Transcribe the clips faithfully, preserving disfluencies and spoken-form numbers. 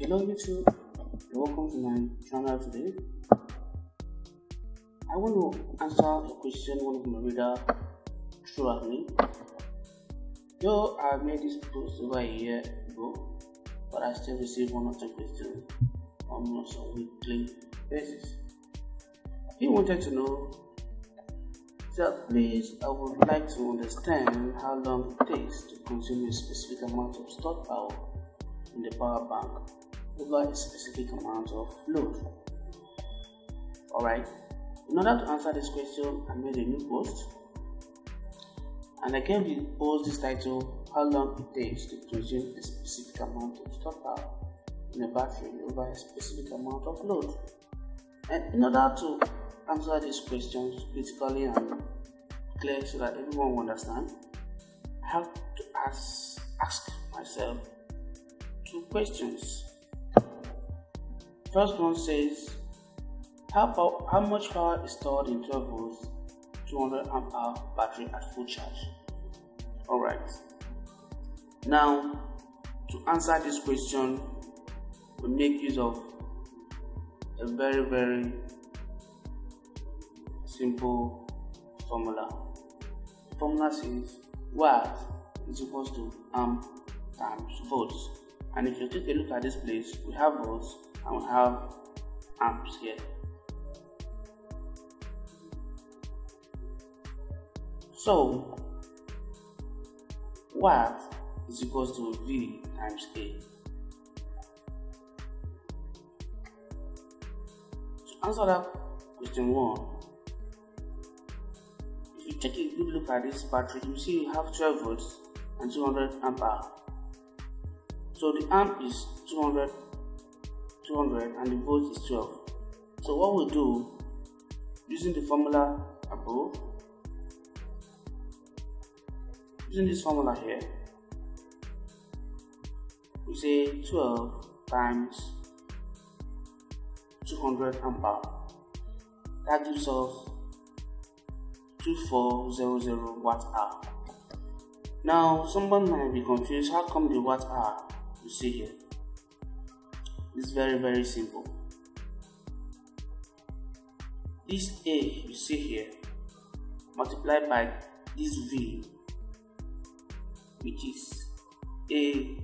Hello YouTube, welcome to my channel. Today I want to answer the question one of my reader threw at me. Though I made this post over a year ago, but I still receive one of the questions almost on a weekly basis. He wanted to know, so please, I would like to understand how long it takes to consume a specific amount of stored power in the power bank over a specific amount of load. Alright, in order to answer this question, I made a new post and I gave the post this title, how long it takes to consume a specific amount of stored power in a battery over a specific amount of load. And in order to answer these questions critically and clear so that everyone will understand, I have to ask, ask myself two questions. First one says, how, power, how much power is stored in twelve volts, two hundred amp hour battery at full charge? Alright, now to answer this question, we make use of a very very simple formula. The formula says watt is equals to amp times volts. And if you take a look at this place, we have volts and we have amps here. So watt is equals to V times A. To answer that question one, take a good look at this battery, you see you have twelve volts and two hundred amp hour. So the amp is two hundred, two hundred and the volt is twelve. So what we do, using the formula above, using this formula here, we say twelve times two hundred amp hour. That gives us two thousand four hundred watt hour. Now someone might be confused, how come the watt hour you see here? It's very very simple. This A you see here multiplied by this V, which is A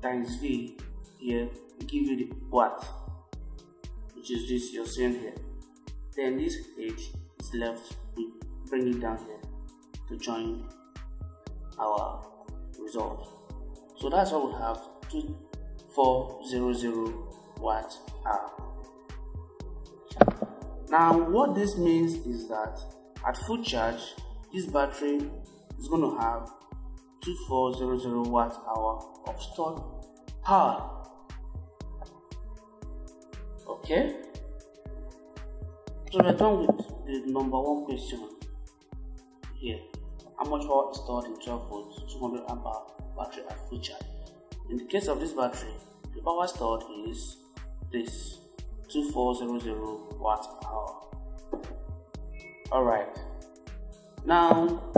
times V here, we give you the watt, which is this you're seeing here. Then this H is left, we bring it down here to join our result. So that's what we have, two thousand four hundred watt hour. Now what this means is that at full charge this battery is going to have two thousand four hundred watt hour of stored power. Okay, so we're done with the number one question here. How much power is stored in twelve volts, two hundred amp hour battery at full charge? In the case of this battery, the power stored is this, two thousand four hundred watt hour. Alright, now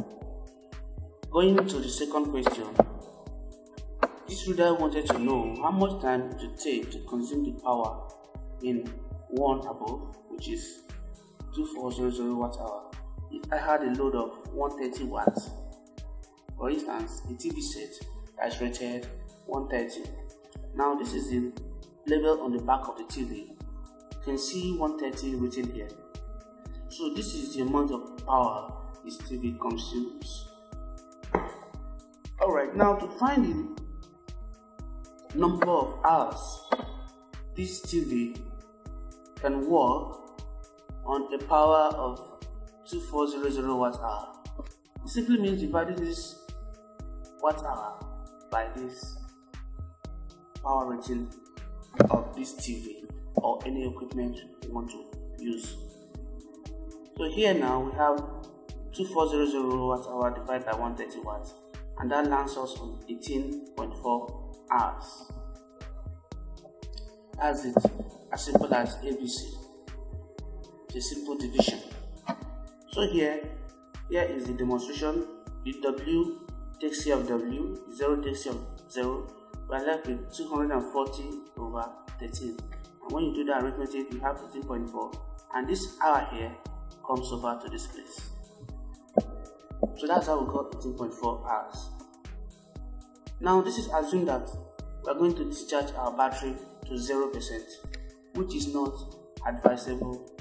going to the second question. This reader wanted to know how much time it would take to consume the power in one above, which is two thousand four hundred watt hour. If I had a load of one hundred thirty watts, for instance, a T V set that is rated one hundred thirty. Now this is the label on the back of the T V. You can see one hundred thirty written here. So this is the amount of power this T V consumes. Alright, now to find the number of hours this T V can work on a power of two thousand four hundred watt hour. It simply means dividing this watt hour by this power rating of this T V or any equipment you want to use. So here now we have two thousand four hundred watt hour divided by one hundred thirty watts, and that lands us on eighteen point four hours. That's it, as simple as A B C. It's a simple division. So here, here is the demonstration. The W takes care of W, zero takes care of zero, we are left with two hundred forty over thirteen. And when you do the arithmetic, you have fifteen point four, and this hour here comes over to this place. So that's how we got fifteen point four hours. Now this is assumed that we are going to discharge our battery to zero percent, which is not advisable.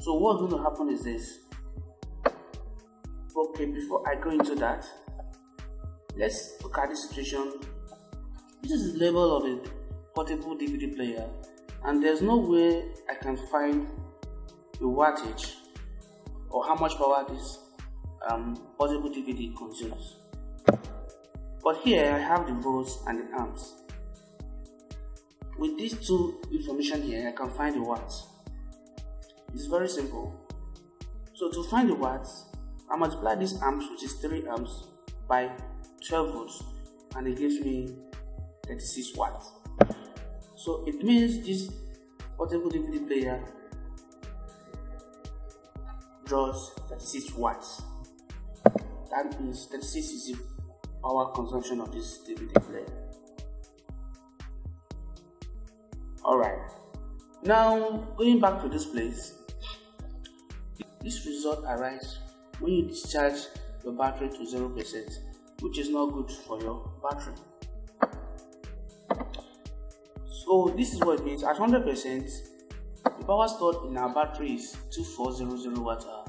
So what's going to happen is this. Okay, before I go into that, let's look at this situation. This is the label of a portable D V D player, and there's no way I can find the wattage or how much power this um, portable D V D consumes. But here I have the volts and the amps. With these two information here, I can find the watts. It's very simple. So to find the watts, I multiply these amps, which is three amps, by twelve volts, and it gives me thirty-six watts. So it means this portable D V D player draws thirty-six watts. That means thirty-six is the power consumption of this D V D player. Alright, now going back to this place, this result arises when you discharge your battery to zero percent, which is not good for your battery. So this is what it means. At one hundred percent, the power stored in our battery is two thousand four hundred watt hour,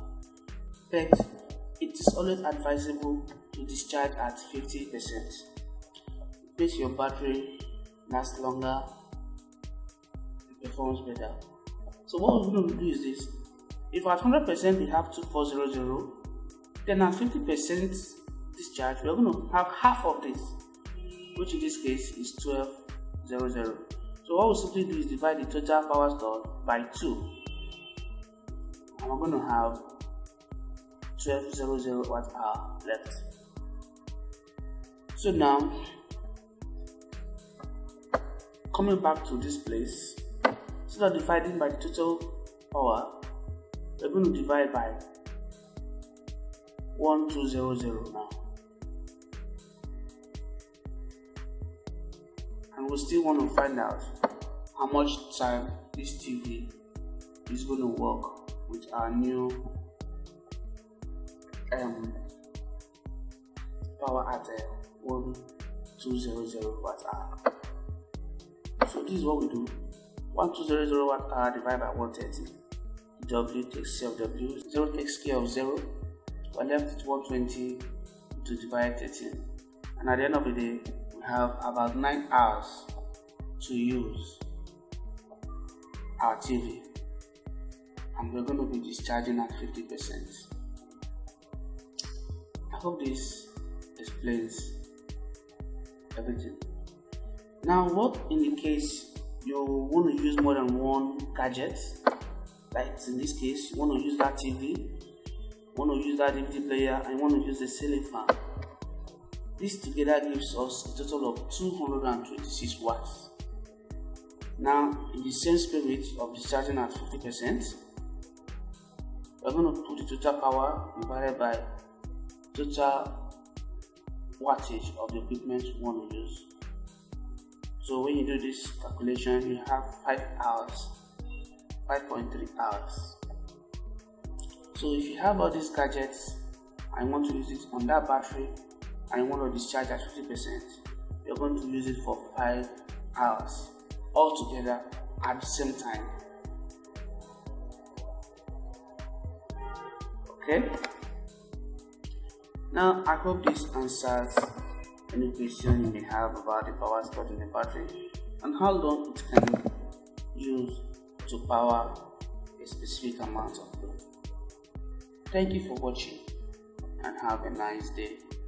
but it is always advisable to discharge at fifty percent. It makes your battery last longer, it performs better. So what we're going to do is this. If at one hundred percent we have two thousand four hundred, then at fifty percent discharge, we are going to have half of this, which in this case is twelve hundred. So what we simply do is divide the total power stored by two, and we're going to have twelve hundred watt hour left. So now, coming back to this place, instead of dividing by the total power, we're going to divide by twelve hundred now, and we still want to find out how much time this T V is going to work with our new um, power at uh, twelve hundred watt hour. So this is what we do: twelve hundred watt hour divided by one hundred thirty. W takes care of W, zero takes care of zero, we left with one hundred twenty to divide thirteen, and at the end of the day we have about nine hours to use our T V, and we're going to be discharging at fifty percent. I hope this explains everything. Now what in the case you want to use more than one gadget? Like in this case, you want to use that T V, you want to use that D V D player, and you want to use the ceiling fan. This together gives us a total of two hundred twenty-six watts. Now, in the same spirit of discharging at fifty percent, we're going to put the total power divided by total wattage of the equipment you want to use. So when you do this calculation, you have five hours. five point three hours. So if you have all these gadgets and want to use it on that battery and you want to discharge at fifty percent, you're going to use it for five hours all together at the same time. Okay, now I hope this answers any question you may have about the power stored in the battery and how long it can use to power a specific amount of load. Thank you for watching and have a nice day.